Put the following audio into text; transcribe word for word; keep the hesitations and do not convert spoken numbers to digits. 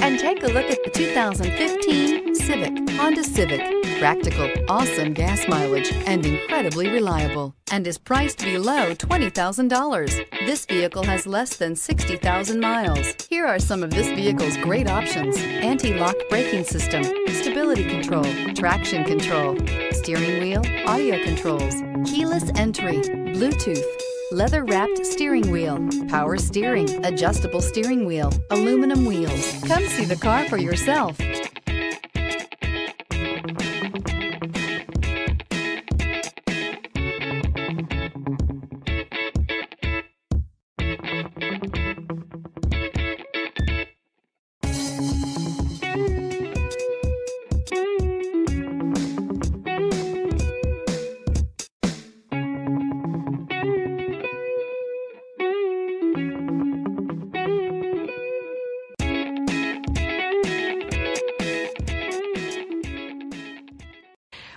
And take a look at the two thousand fifteen Civic. Honda Civic. Practical, awesome gas mileage, and incredibly reliable, and is priced below twenty thousand dollars. This vehicle has less than sixty thousand miles. Here are some of this vehicle's great options: anti-lock braking system, stability control, traction control, steering wheel audio controls, keyless entry, Bluetooth, leather-wrapped steering wheel, power steering, adjustable steering wheel, aluminum wheels. Come see the car for yourself.